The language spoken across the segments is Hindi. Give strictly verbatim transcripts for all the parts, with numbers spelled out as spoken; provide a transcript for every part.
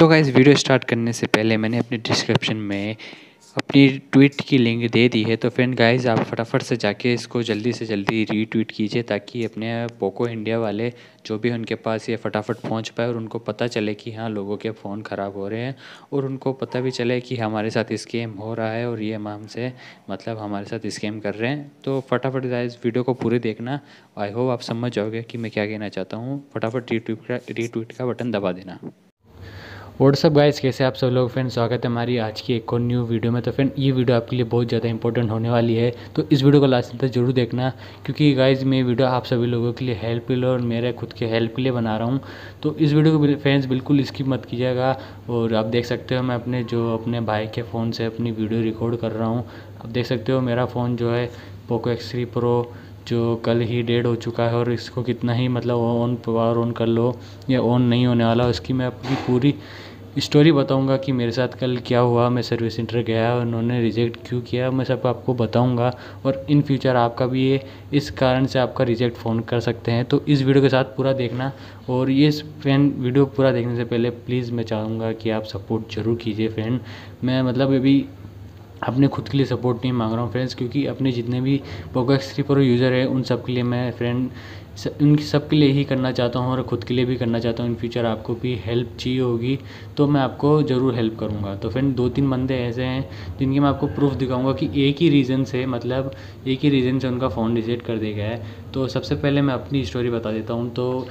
तो गाइस वीडियो स्टार्ट करने से पहले मैंने अपने डिस्क्रिप्शन में अपनी ट्वीट की लिंक दे दी है, तो फ्रेंड गाइस आप फटाफट से जाके इसको जल्दी से जल्दी रीट्वीट कीजिए ताकि अपने पोको इंडिया वाले जो भी उनके पास ये फटाफट पहुंच पाए और उनको पता चले कि हाँ लोगों के फ़ोन ख़राब हो रहे हैं और उनको पता भी चले कि हमारे साथ स्कैम हो रहा है और ये हमसे मतलब हमारे साथ स्कैम कर रहे हैं। तो फटाफट गाइस वीडियो को पूरे देखना, आई होप आप समझ जाओगे कि मैं क्या कहना चाहता हूँ। फटाफट रीट्वीट का रीट्वीट का बटन दबा देना। व्हाट्सअप गाइस, कैसे आप सब लोग फ्रेंड, स्वागत है हमारी आज की एक और न्यू वीडियो में। तो फ्रेंड ये वीडियो आपके लिए बहुत ज़्यादा इंपॉर्टेंट होने वाली है, तो इस वीडियो को लास्ट तक जरूर देखना क्योंकि गाइस मैं वीडियो आप सभी लोगों के लिए हेल्प के लिए और मेरे खुद के हेल्प के लिए बना रहा हूँ। तो इस वीडियो को फ्रेंड्स बिल्कुल स्किप मत कीजिएगा। और आप देख सकते हो मैं अपने जो अपने भाई के फ़ोन से अपनी वीडियो रिकॉर्ड कर रहा हूँ। आप देख सकते हो मेरा फ़ोन जो है पोको एक्स थ्री प्रो जो कल ही डेड हो चुका है और इसको कितना ही मतलब ऑन पावर ऑन कर लो या ऑन नहीं होने वाला। उसकी मैं अपनी पूरी स्टोरी बताऊंगा कि मेरे साथ कल क्या हुआ, मैं सर्विस सेंटर गया, उन्होंने रिजेक्ट क्यों किया, मैं सब आपको बताऊंगा। और इन फ्यूचर आपका भी ये इस कारण से आपका रिजेक्ट फ़ोन कर सकते हैं, तो इस वीडियो के साथ पूरा देखना। और ये फ्रेंड वीडियो पूरा देखने से पहले प्लीज़ मैं चाहूँगा कि आप सपोर्ट ज़रूर कीजिए फ्रेंड। मैं मतलब अभी अपने खुद के लिए सपोर्ट नहीं मांग रहा हूँ फ्रेंड्स, क्योंकि अपने जितने भी Poco X three pro user है उन सब के लिए मैं फ्रेंड उन सब के लिए ही करना चाहता हूँ और ख़ुद के लिए भी करना चाहता हूँ। इन फ्यूचर आपको भी हेल्प चाहिए होगी तो मैं आपको ज़रूर हेल्प करूँगा। तो फ्रेंड दो तीन बंदे ऐसे हैं जिनके मैं आपको प्रूफ दिखाऊँगा कि एक ही रीज़न से मतलब एक ही रीज़न से उनका फ़ोन रिजेक्ट कर दिया गया है। तो सबसे पहले मैं अपनी स्टोरी बता देता हूँ। तो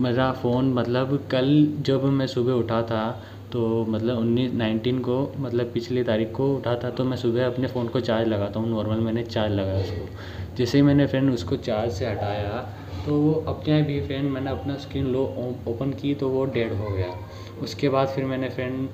मेरा फ़ोन मतलब कल जब मैं सुबह उठा था तो मतलब उन्नीस नाइनटीन को मतलब पिछली तारीख को उठा था, तो मैं सुबह अपने फ़ोन को चार्ज लगाता हूँ नॉर्मल, मैंने चार्ज लगाया उसको। जैसे ही मैंने फ्रेंड उसको चार्ज से हटाया तो वो अपने भी फ्रेंड मैंने अपना स्क्रीन लो ओपन की तो वो डेड हो गया। उसके बाद फिर मैंने फ्रेंड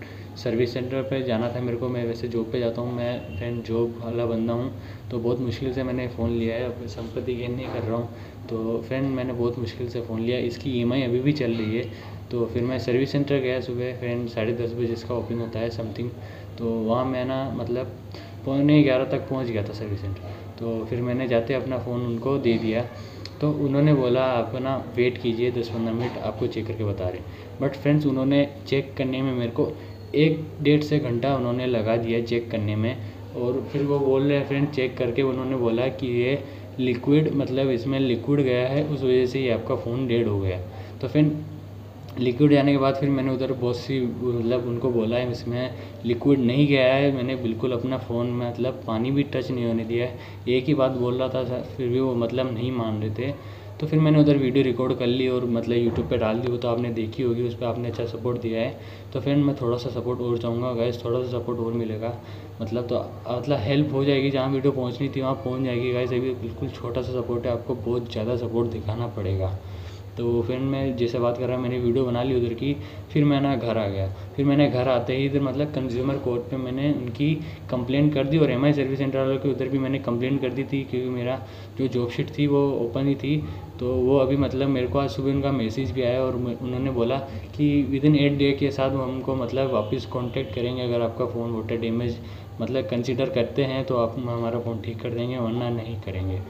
सर्विस सेंटर पे जाना था मेरे को, मैं वैसे जॉब पे जाता हूँ, मैं फ्रेंड जॉब वाला बंदा हूँ तो बहुत मुश्किल से मैंने फ़ोन लिया है, अब संपत्ति गेन नहीं कर रहा हूँ। तो फ्रेंड मैंने बहुत मुश्किल से फ़ोन लिया, इसकी ई एम आई अभी भी चल रही है। तो फिर मैं सर्विस सेंटर गया सुबह फ्रेंड साढ़े दस बजे इसका ओपनिंग होता है समथिंग, तो वहाँ मैं ना मतलब पौने ग्यारह तक पहुँच गया था सर्विस सेंटर। तो फिर मैंने जाते अपना फ़ोन उनको दे दिया, तो उन्होंने बोला आप ना वेट कीजिए दस पंद्रह मिनट आपको चेक करके बता रहे हैं। बट फ्रेंड्स उन्होंने चेक करने में मेरे को एक डेढ़ से घंटा उन्होंने लगा दिया चेक करने में। और फिर वो बोल रहे हैं फ्रेंड चेक करके उन्होंने बोला कि ये लिक्विड मतलब इसमें लिक्विड गया है, उस वजह से ये आपका फ़ोन डेड हो गया। तो फ्रेंड लिक्विड जाने के बाद फिर मैंने उधर बहुत सी मतलब उनको बोला है इसमें लिक्विड नहीं गया है, मैंने बिल्कुल अपना फ़ोन में मतलब पानी भी टच नहीं होने दिया है, एक ही बात बोल रहा था सर, फिर भी वो मतलब नहीं मान रहे थे। तो फिर मैंने उधर वीडियो रिकॉर्ड कर ली और मतलब यूट्यूब पे डाल दी, वो तो आपने देखी होगी, उस पर आपने अच्छा सपोर्ट दिया है। तो फ्रेंड मैं थोड़ा सा सपोर्ट और चाहूँगा गाइस, थोड़ा सा सपोर्ट और मिलेगा मतलब तो मतलब हेल्प हो जाएगी, जहाँ वीडियो पहुँचनी थी वहाँ पहुँच जाएगी गाइस। अभी बिल्कुल छोटा सा सपोर्ट है, आपको बहुत ज़्यादा सपोर्ट दिखाना पड़ेगा। तो फ्रेंड मैं जैसे बात कर रहा मैंने वीडियो बना ली उधर की, फिर मैं ना घर आ गया। फिर मैंने घर आते ही इधर मतलब कंज्यूमर कोर्ट पे मैंने उनकी कंप्लेंट कर दी और एम आई सर्विस सेंटर वालों की उधर भी मैंने कंप्लेंट कर दी थी क्योंकि मेरा जो जॉब शीट थी वो ओपन ही थी। तो वो अभी मतलब मेरे को आज सुबह उनका मैसेज भी आया और उन्होंने बोला कि विद इन एट डे के साथ वो हमको मतलब वापस कॉन्टेक्ट करेंगे, अगर आपका फ़ोन वोटर डैमेज मतलब कंसिडर करते हैं तो आप हमारा फ़ोन ठीक कर देंगे वरना नहीं करेंगे।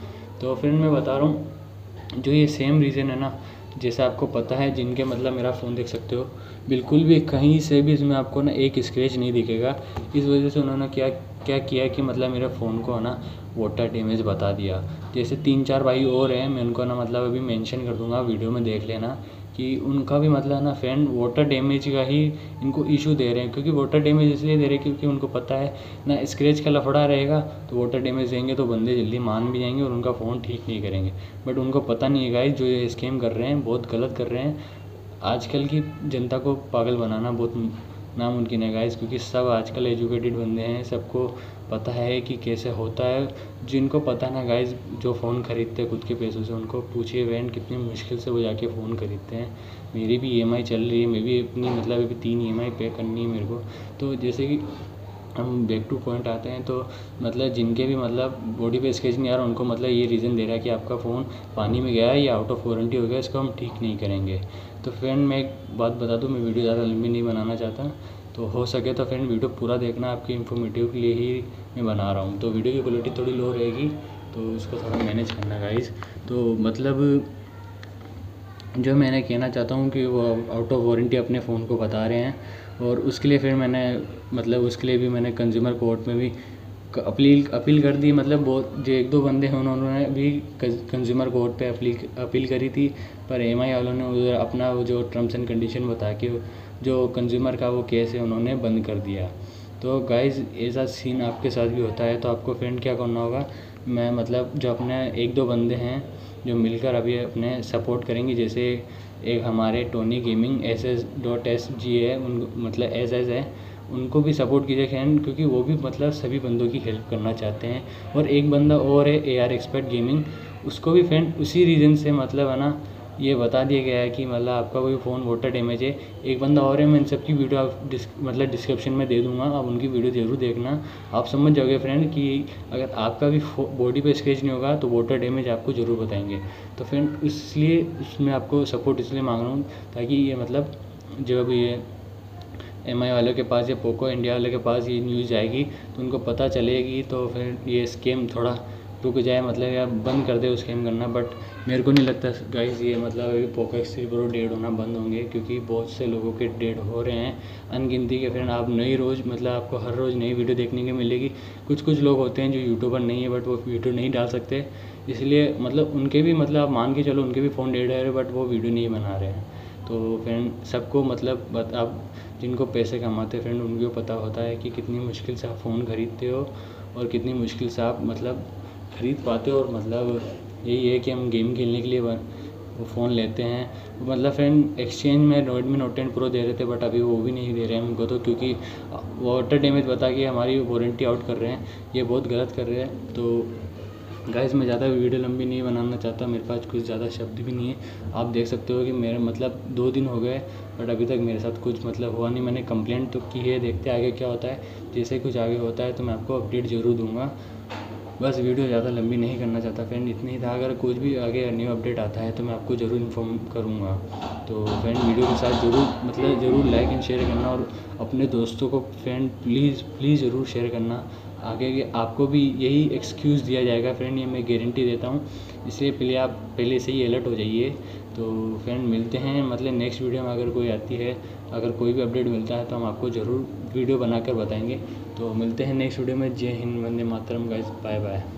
तो फ्रेंड मैं बता रहा हूँ जो ये सेम रीज़न है ना, जैसे आपको पता है जिनके मतलब मेरा फ़ोन देख सकते हो बिल्कुल भी कहीं से भी इसमें आपको ना एक स्क्रैच नहीं दिखेगा। इस वजह से उन्होंने क्या क्या किया कि मतलब मेरे फ़ोन को ना वाटर डैमेज बता दिया। जैसे तीन चार भाई और हैं, मैं उनको ना मतलब अभी मेंशन कर दूंगा, वीडियो में देख लेना कि उनका भी मतलब ना फ्रेंड वाटर डैमेज का ही इनको इशू दे रहे हैं। क्योंकि वाटर डैमेज इसलिए दे रहे हैं क्योंकि उनको पता है ना स्क्रैच का लफड़ा रहेगा तो वाटर डैमेज देंगे तो बंदे जल्दी मान भी जाएंगे और उनका फ़ोन ठीक नहीं करेंगे। बट उनको पता नहीं है गाइस जो ये स्कैम कर रहे हैं बहुत गलत कर रहे हैं। आजकल की जनता को पागल बनाना बहुत नामुमकिन है गाइस, क्योंकि सब आजकल एजुकेटेड बंदे हैं, सबको पता है कि कैसे होता है। जिनको पता ना गाइस जो फ़ोन ख़रीदते हैं खुद के पैसों से, उनको पूछिए वैन कितनी मुश्किल से वो जाके फ़ोन ख़रीदते हैं। मेरी भी ई एम आई चल रही है, मैं भी अपनी मतलब अभी तीन ई एम आई पे करनी है मेरे को। तो जैसे कि हम बैक टू पॉइंट आते हैं, तो मतलब जिनके भी मतलब बॉडी पे स्क्रैच नहीं आ रहा उनको मतलब ये रीज़न दे रहा है कि आपका फ़ोन पानी में गया है या आउट ऑफ वारंटी हो गया, इसको हम ठीक नहीं करेंगे। तो फ्रेंड मैं एक बात बता दूं, मैं वीडियो ज़्यादा लंबी नहीं बनाना चाहता, तो हो सके तो फ्रेंड वीडियो पूरा देखना, आपके इन्फॉर्मेटिव के लिए ही मैं बना रहा हूँ। तो वीडियो की क्वालिटी थोड़ी लो रहेगी तो उसको थोड़ा मैनेज करना गाइस। तो मतलब जो मैंने कहना चाहता हूँ कि वो आउट ऑफ वारंटी अपने फ़ोन को बता रहे हैं, और उसके लिए फिर मैंने मतलब उसके लिए भी मैंने कंज्यूमर कोर्ट में भी अपील अपील कर दी। मतलब बहुत जो एक दो बंदे हैं उन्होंने भी कंज्यूमर कोर्ट पे अपील अपील करी थी, पर एम आई वालों ने उधर अपना वो जो टर्म्स एंड कंडीशन बता के जो कंज्यूमर का वो केस है उन्होंने बंद कर दिया। तो गाइज़ ऐसा सीन आपके साथ भी होता है, तो आपको फ्रेंड क्या करना होगा, मैं मतलब जो अपने एक दो बंदे हैं जो मिलकर अभी अपने सपोर्ट करेंगे, जैसे एक हमारे Tony gaming S S dot S G है, उन मतलब एस एस है, उनको भी सपोर्ट कीजिए फ्रेंड, क्योंकि वो भी मतलब सभी बंदों की हेल्प करना चाहते हैं। और एक बंदा और है ए आर एक्सपर्ट गेमिंग, उसको भी फ्रेंड उसी रीज़न से मतलब है ना ये बता दिया गया है कि मतलब आपका कोई फ़ोन वाटर डैमेज है। एक बंदा और है, मैं इन सब की वीडियो आप डिस्क मतलब डिस्क्रिप्शन में दे दूंगा, आप उनकी वीडियो ज़रूर देखना, आप समझ जाओगे फ्रेंड कि अगर आपका भी बॉडी पे स्क्रैच नहीं होगा तो वाटर डैमेज आपको ज़रूर बताएंगे। तो फ्रेंड इसलिए उसमें आपको सपोर्ट इसलिए मांग रहा हूँ ताकि ये मतलब जब ये एम आई वालों के पास या पोको इंडिया वालों के पास ये न्यूज़ आएगी तो उनको पता चलेगी, तो फिर ये स्कैम थोड़ा रुक जाए, मतलब यार बंद कर दे स्कैम करना। बट मेरे को नहीं लगता गाइज़ ये मतलब अभी Poco X three pro dead होना बंद होंगे, क्योंकि बहुत से लोगों के डेड हो रहे हैं अनगिनती के फ्रेंड। आप नई रोज़ मतलब आपको हर रोज़ नई वीडियो देखने की मिलेगी। कुछ कुछ लोग होते हैं जो यूट्यूबर नहीं है बट वो वीडियो नहीं डाल सकते, इसलिए मतलब उनके भी मतलब आप मान के चलो उनके भी फ़ोन डेड है बट वो वीडियो नहीं बना रहे हैं। तो फ्रेंड सबको मतलब आप जिनको पैसे कमाते फ्रेंड उनको पता होता है कि कितनी मुश्किल से आप फ़ोन ख़रीदते हो और कितनी मुश्किल से आप मतलब ख़रीद पाते हो, और मतलब यही है कि हम गेम खेलने के लिए वो फ़ोन लेते हैं। मतलब फ्रेंड एक्सचेंज में रेडमी नोट टेन प्रो दे रहे थे बट अभी वो भी नहीं दे रहे हैं हमको, तो क्योंकि वाटर डैमेज बता के हमारी वारंटी आउट कर रहे हैं, ये बहुत गलत कर रहे हैं। तो गाइस मैं ज़्यादा वीडियो लंबी नहीं बनाना चाहता, मेरे पास कुछ ज़्यादा शब्द भी नहीं है। आप देख सकते हो कि मेरे मतलब दो दिन हो गए बट अभी तक मेरे साथ कुछ मतलब हुआ नहीं। मैंने कंप्लेंट तो की है, देखते आगे क्या होता है, जैसे कुछ आगे होता है तो मैं आपको अपडेट ज़रूर दूँगा। बस वीडियो ज़्यादा लंबी नहीं करना चाहता फ्रेंड, इतनी ही था। अगर कुछ भी आगे न्यू अपडेट आता है तो मैं आपको ज़रूर इन्फॉर्म करूँगा। तो फ्रेंड वीडियो के साथ ज़रूर मतलब ज़रूर लाइक एंड शेयर करना, और अपने दोस्तों को फ्रेंड प्लीज़ प्लीज़ ज़रूर शेयर करना। आगे आपको भी यही एक्सक्यूज़ दिया जाएगा फ्रेंड, ये मैं गारंटी देता हूँ, इसलिए पहले आप पहले से ही अलर्ट हो जाइए। तो फ्रेंड मिलते हैं मतलब नेक्स्ट वीडियो में, अगर कोई आती है अगर कोई भी अपडेट मिलता है तो हम आपको ज़रूर वीडियो बनाकर बताएंगे। तो मिलते हैं नेक्स्ट वीडियो में। जय Hind, Vande Mataram guys, bye bye.